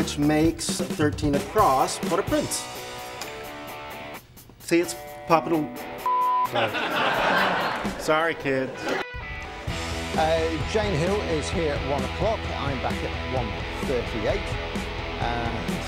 which makes 13 across for the prince. See, it's popular. Sorry, kids. Jane Hill is here at 1 o'clock. I'm back at 1:38.